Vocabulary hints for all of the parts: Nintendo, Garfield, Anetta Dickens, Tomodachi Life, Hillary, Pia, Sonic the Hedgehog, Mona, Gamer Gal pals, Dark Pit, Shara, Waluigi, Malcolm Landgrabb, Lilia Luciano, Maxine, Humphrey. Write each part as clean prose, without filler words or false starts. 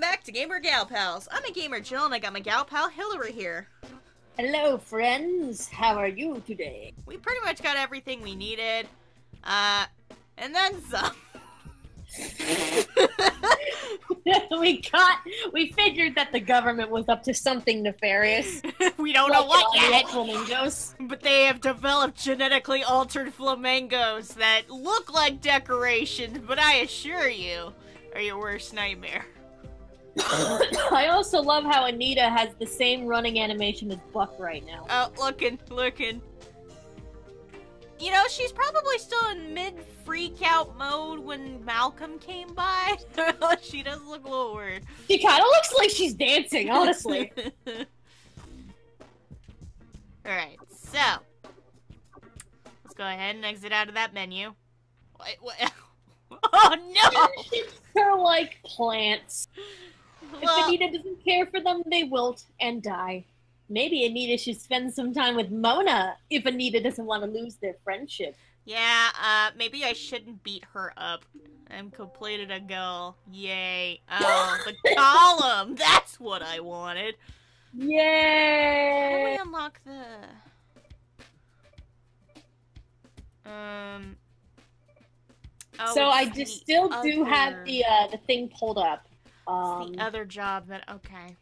Welcome back to Gamer Gal Pals. I'm a gamer Jill and I got my gal pal Hillary here. Hello friends, how are you today? We pretty much got everything we needed. And then some. We figured that the government was up to something nefarious. We don't know what yet. Flamingos. But they have developed genetically altered flamingos that look like decorations, but I assure you, are your worst nightmare. I also love how Anita has the same running animation as Buck right now. Oh, looking. You know, she's probably still in mid-freak-out mode when Malcolm came by. She does look a little weird. She kind of looks like she's dancing, honestly. Alright, so. Let's go ahead and exit out of that menu. What? Oh, no! They're like plants. Well, if Anita doesn't care for them, they wilt and die. Maybe Anita should spend some time with Mona if Anita doesn't want to lose their friendship. Yeah, maybe I shouldn't beat her up. I'm completed a goal. Yay. Oh, the column! That's what I wanted. Yay! How do we unlock the... Oh, so I just still do have the thing pulled up. It's the other job that... Okay.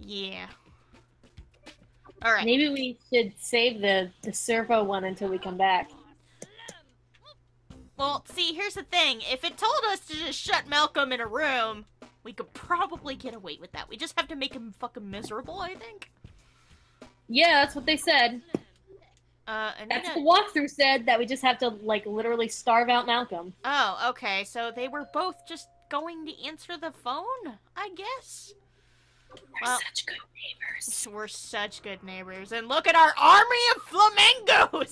Yeah. All right. Maybe we should save the servo one until we come back. Well, see, here's the thing. If it told us to just shut Malcolm in a room, we could probably get away with that. We just have to make him fucking miserable, I think. Yeah, that's what they said. Anita... That's what the walkthrough said, that we just have to, like, literally starve out Malcolm. Oh, okay. So they were both just going to answer the phone, I guess? We're such good neighbors. We're such good neighbors. And look at our army of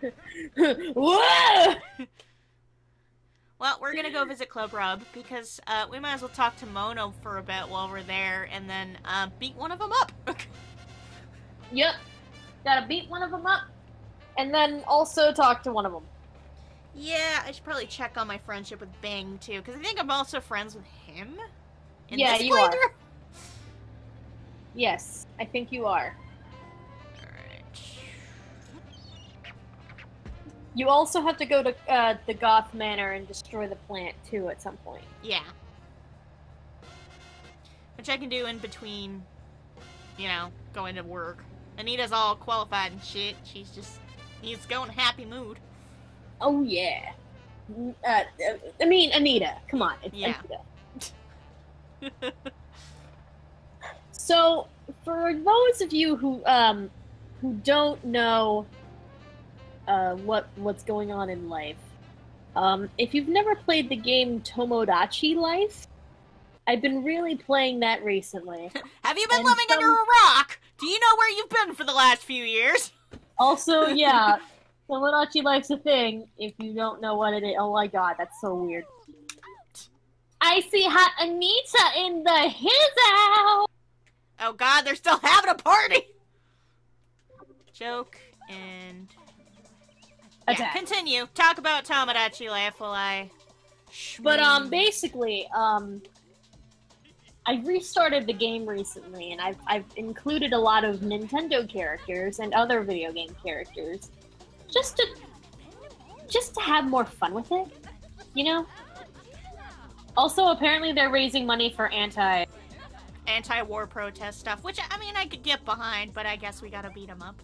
flamingos! Whoa! Well, we're gonna go visit Club Rob, because we might as well talk to Mono for a bit while we're there, and then beat one of them up. Yep. Gotta beat one of them up, and then also talk to one of them. Yeah, I should probably check on my friendship with Bang, too, because I think I'm also friends with him. Yeah, you are. Yes, I think you are. Alright. You also have to go to the Goth Manor and destroy the plant, too, at some point. Yeah. Which I can do in between, you know, going to work. Anita's all qualified and shit. She's just... She's going happy mood. Oh, yeah. I mean, Anita. Come on. It's yeah. Anita. So, for those of you who don't know what's going on in life, if you've never played the game Tomodachi Life, I've been really playing that recently. Have you been living under a rock? Do you know where you've been for the last few years? Also, yeah, Tomodachi Life's a thing if you don't know what it is. Oh my god, that's so weird. I see hot Anita in the house. Oh god, they're still having a party! Joke and... Yeah, attack. Continue. Talk about Tomodachi Life while I... But, basically, I restarted the game recently, and I've included a lot of Nintendo characters and other video game characters just to have more fun with it, you know? Also, apparently they're raising money for anti-war protest stuff, which, I mean, I could get behind, but I guess we gotta beat them up.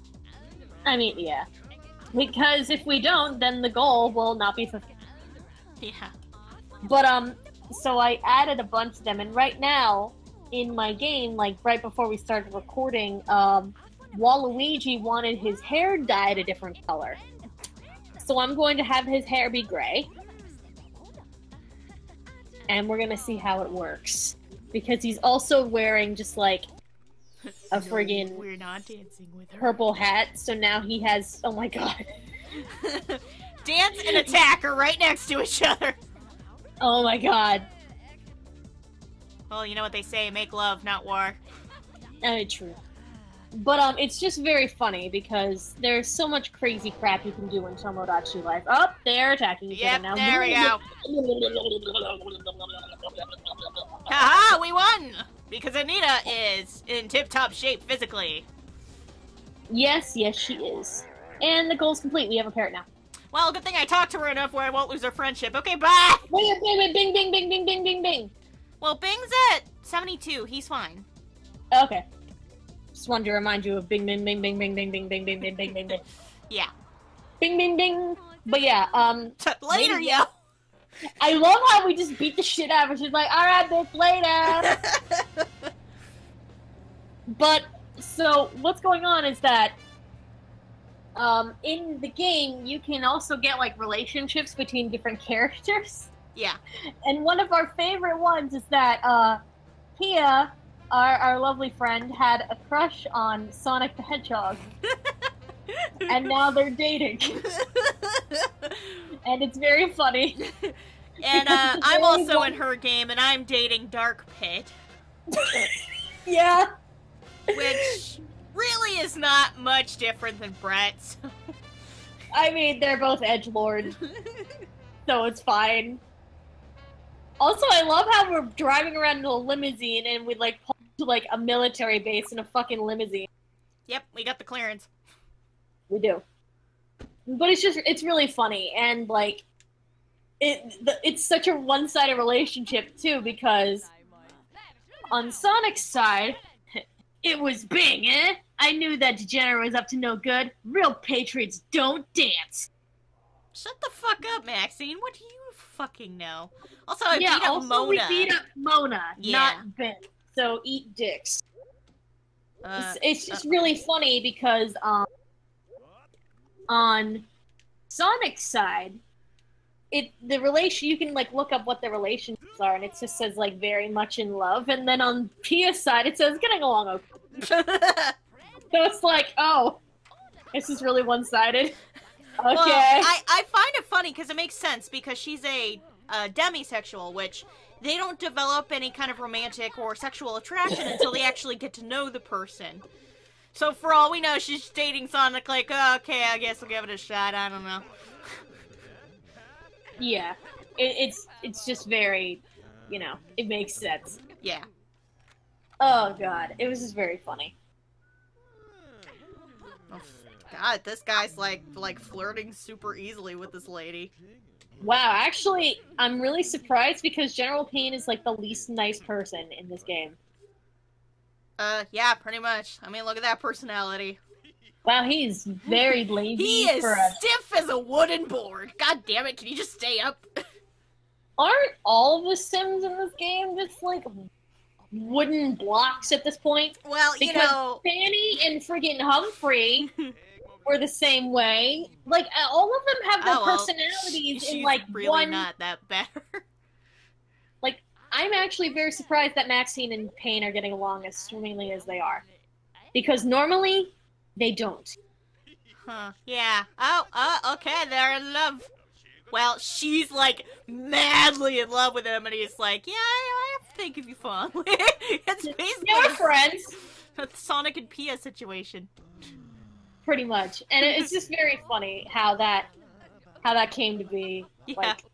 I mean, yeah. Because if we don't, then the goal will not be fulfilled. Yeah. But, so I added a bunch of them, and right now, in my game, like, right before we started recording, Waluigi wanted his hair dyed a different color. So I'm going to have his hair be gray. And we're gonna see how it works. Because he's also wearing just like a friggin' we're not dancing with her. Purple hat, so now he has. Oh my god! Dance and attack are right next to each other. Oh my god! Well, you know what they say: make love, not war. True. But it's just very funny because there's so much crazy crap you can do in Tomodachi Life. Oh, they're attacking each other now. There we go. Haha, we won! Because Anetta is in tip-top shape physically. Yes, yes she is. And the goal's complete. We have a parrot now. Well, good thing I talked to her enough where I won't lose her friendship. Okay, bye! Wait, wait, wait, bing, bing, bing, bing, bing, bing, bing. Well, Bing's at 72. He's fine. Okay. Just wanted to remind you of bing, bing, bing, bing, bing, bing, bing, bing, bing, bing, bing, bing, bing. Yeah. Bing, bing, bing. But yeah, later, yo. I love how we just beat the shit out of her. She's like, all right, bitch, later. But, so, what's going on is that in the game, you can also get, like, relationships between different characters. Yeah. And one of our favorite ones is that Pia, our lovely friend, had a crush on Sonic the Hedgehog. And now they're dating. And it's very funny. And I'm also in her game, and I'm dating Dark Pit. Yeah. Which really is not much different than Brett's. I mean, they're both edgelords. So it's fine. Also, I love how we're driving around in a limousine and we like pull to like a military base in a fucking limousine. Yep, we got the clearance. We do. But it's just, it's really funny, and like, it's such a one-sided relationship too, because on Sonic's side, it was Bing, eh? I knew that degenerate was up to no good. Real patriots don't dance. Shut the fuck up, Maxine. What do you fucking know? Also, I beat up Mona. We beat up Mona, not Bing. So eat dicks. It's just really funny because, on Sonic's side, you can like look up what the relationships are, and it just says like very much in love. And then on Pia's side, it says getting along okay. So it's like, oh, this is really one-sided. Okay. Well, I find it funny because it makes sense, because she's a demisexual, which they don't develop any kind of romantic or sexual attraction until they actually get to know the person. So for all we know, she's dating Sonic, like, oh, okay, I guess we'll give it a shot, I don't know. Yeah. It's just very, you know, it makes sense. Yeah. Oh, God. It was just very funny. Oh, God, this guy's, like flirting super easily with this lady. Wow, actually, I'm really surprised because General Payne is, like, the least nice person in this game. Yeah, pretty much. I mean, look at that personality. Wow, he's very lazy. He is stiff as a wooden board. God damn it, can you just stay up? Aren't all the Sims in this game just, like, wooden blocks at this point? Well, you know... Because Fanny and friggin' Humphrey were the same way. Like, all of them have their personalities in, like, really one... not that bad. I'm actually very surprised that Maxine and Payne are getting along as swimmingly as they are. Because normally, they don't. Huh. Yeah. Oh, okay, they're in love. Well, she's, like, madly in love with him, and he's like, yeah, I have to think of you fondly. It's basically... They were friends. The Sonic and Pia situation. Pretty much. And it's just very funny how that came to be. Yeah. Like,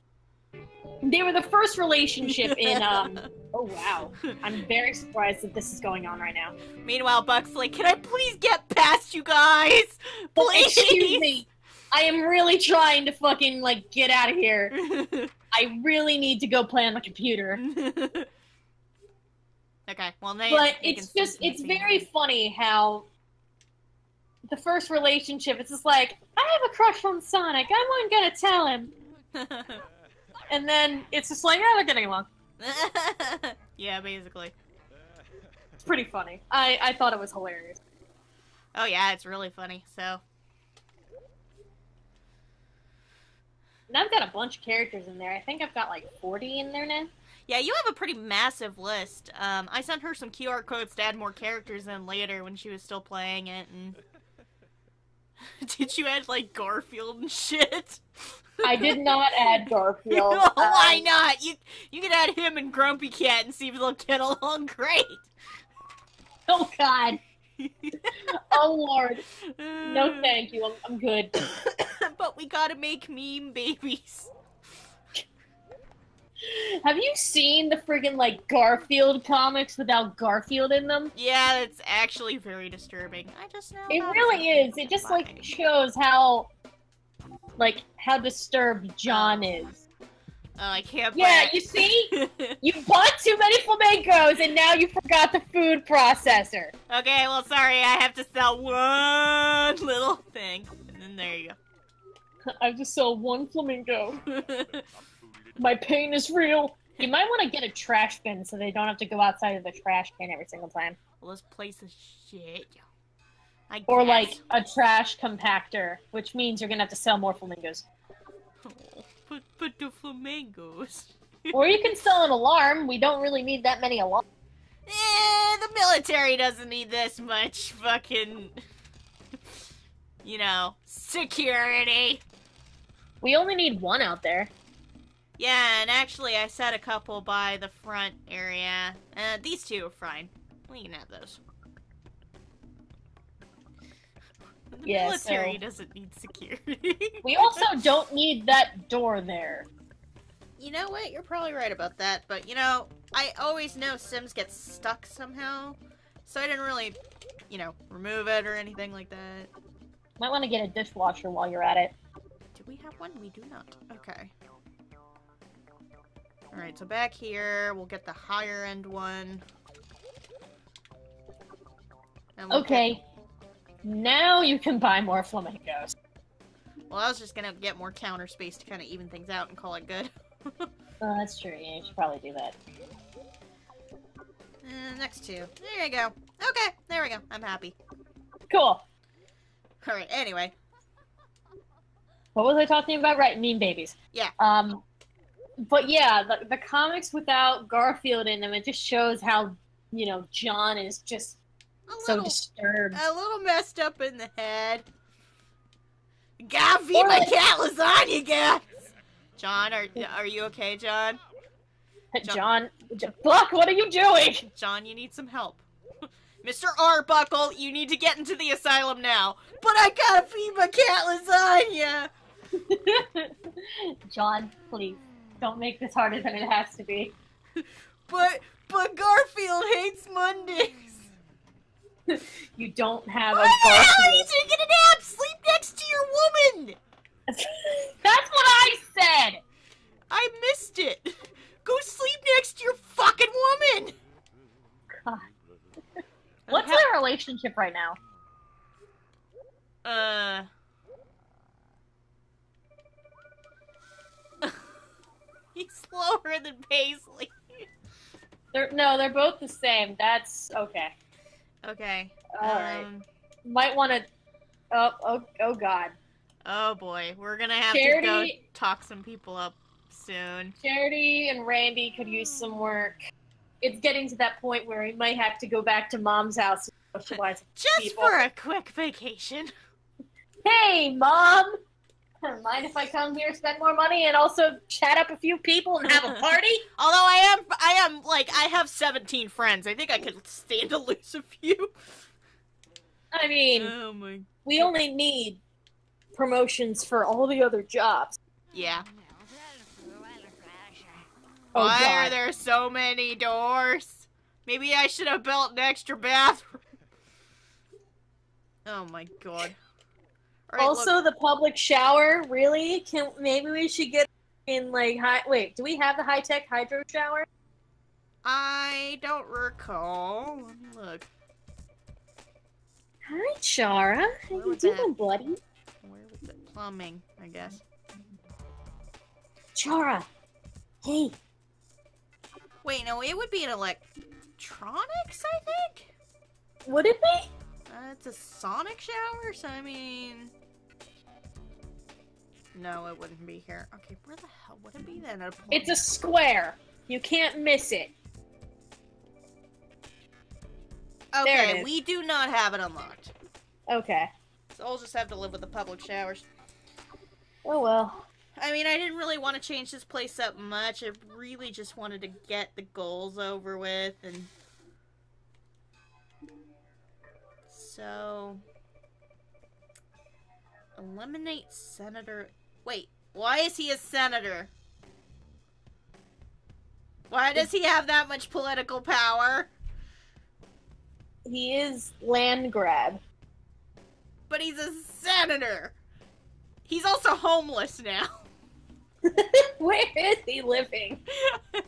they were the first relationship in, oh wow. I'm very surprised that this is going on right now. Meanwhile, Buck's like, can I please get past you guys? Please! Excuse me. I am really trying to fucking, like, get out of here. I really need to go play on the computer. Okay, well, now but it's very funny how the first relationship, it's just like, I have a crush on Sonic, I'm gonna tell him. And then it's just like, yeah, they're getting along. Yeah, basically. It's pretty funny. I thought it was hilarious. Oh yeah, it's really funny, so. And I've got a bunch of characters in there. I think I've got like 40 in there now. Yeah, you have a pretty massive list. I sent her some QR codes to add more characters in later when she was still playing it. And... Did you add like Garfield and shit? I did not add Garfield. No, why not? You can add him and Grumpy Cat and see if they'll get along great. Oh, God. Oh Lord, no thank you, I'm good. But we gotta make meme babies. Have you seen the friggin' like Garfield comics without Garfield in them? Yeah, it's actually very disturbing. I just know. It really is. It just like shows how disturbed John is. Oh, I can't. Yeah, you see, you bought too many flamencos, and now you forgot the food processor. Okay, well, sorry, I have to sell one little thing, and then there you go. I have to sell one flamingo. My pain is real. You might want to get a trash bin so they don't have to go outside of the trash can every single time. Well, this place is shit. Or like a trash compactor, which means you're gonna have to sell more flamingos. Oh, but the flamingos. Or you can sell an alarm. We don't really need that many alarms. Eh, the military doesn't need this much fucking, you know, security. We only need one out there. Yeah, and actually I set a couple by the front area. These two are fine. We can have those. The military doesn't need security. We also don't need that door there. You know what? You're probably right about that, but you know, I always know Sims get stuck somehow. So I didn't really, you know, remove it or anything like that. Might want to get a dishwasher while you're at it. Do we have one? We do not. Okay. Alright, so back here, we'll get the higher end one. We'll okay. Now you can buy more flamingos. Well, I was just gonna get more counter space to kind of even things out and call it good. Oh, that's true. Yeah, you should probably do that. Next two. There you go. Okay, there we go. I'm happy. Cool. Alright, anyway. What was I talking about? Right, meme babies. Yeah. But yeah, the comics without Garfield in them, it just shows how, you know, John is just so disturbed. A little messed up in the head. Gotta feed my cat lasagna, guys! John, are you okay, John? John, Buck, what are you doing? John, you need some help. Mr. Arbuckle, you need to get into the asylum now. But I gotta feed my cat lasagna! John, please. Don't make this harder than it has to be. But Garfield hates Mondays. You don't have a Garfield. Why the hell are you taking a nap? Sleep next to your woman. That's what I said. I missed it. Go sleep next to your fucking woman. God. What's their relationship right now? He's slower than Paisley. They're both the same. That's okay. Okay. Alright. Might want to... Oh, God. Oh, boy. We're going to have to go talk some people up soon. Charity and Randy could use some work. It's getting to that point where we might have to go back to Mom's house and socialize with people. Just for a quick vacation. Hey, Mom! Mind if I come here, spend more money, and also chat up a few people and have a party? Although I am like, I have 17 friends. I think I could stand to lose a few. I mean, oh my. We only need promotions for all the other jobs. Yeah. Oh, why are there so many doors? Maybe I should have built an extra bathroom. Oh my God. Right, also, look. The public shower, really? Maybe we should get in, like, wait, do we have the high-tech hydro shower? I don't recall. Let me look. Hi, Shara. How you doing, buddy? Where was it? Plumbing, I guess. Shara! Hey! Wait, no, it would be an electronics, I think? Would it be? It's a Sonic shower, so I mean... No, it wouldn't be here. Okay, where the hell would it be then? It's a square. You can't miss it. Okay, we do not have it unlocked. Okay. So I'll just have to live with the public showers. Oh well. I mean, I didn't really want to change this place up much. I really just wanted to get the goals over with and... So... eliminate Senator... Wait, why is he a senator? Why does he have that much political power? He is Landgrabb. But he's a senator! He's also homeless now. Where is he living?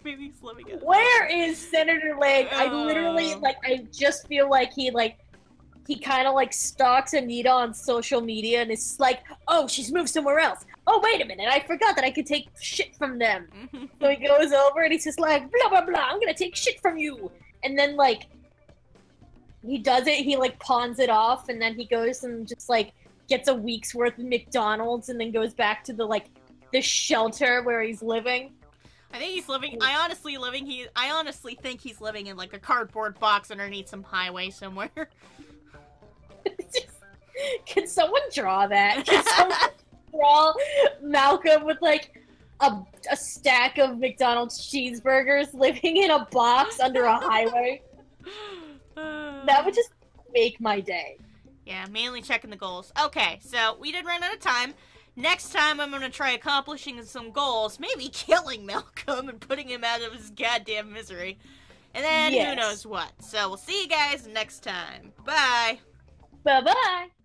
Maybe he's living at where is Senator Lang? Oh. I literally, like, I just feel like he kind of, like, stalks Anita on social media and it's like, oh, she's moved somewhere else. Oh, wait a minute, I forgot that I could take shit from them. So he goes over and he's just like, blah, blah, blah, I'm gonna take shit from you. And then, like, he does it, he, like, pawns it off, and then he goes and just, like, gets a week's worth of McDonald's and then goes back to the, like, the shelter where he's living. I think he's living, I honestly think he's living in, like, a cardboard box underneath some highway somewhere. Just, can someone draw that? Can someone draw Malcolm with, like, a stack of McDonald's cheeseburgers living in a box under a highway? That would just make my day. Yeah, mainly checking the goals. Okay, so we did run out of time. Next time I'm going to try accomplishing some goals. Maybe killing Malcolm and putting him out of his goddamn misery. And then who knows what. So we'll see you guys next time. Bye. Bye-bye.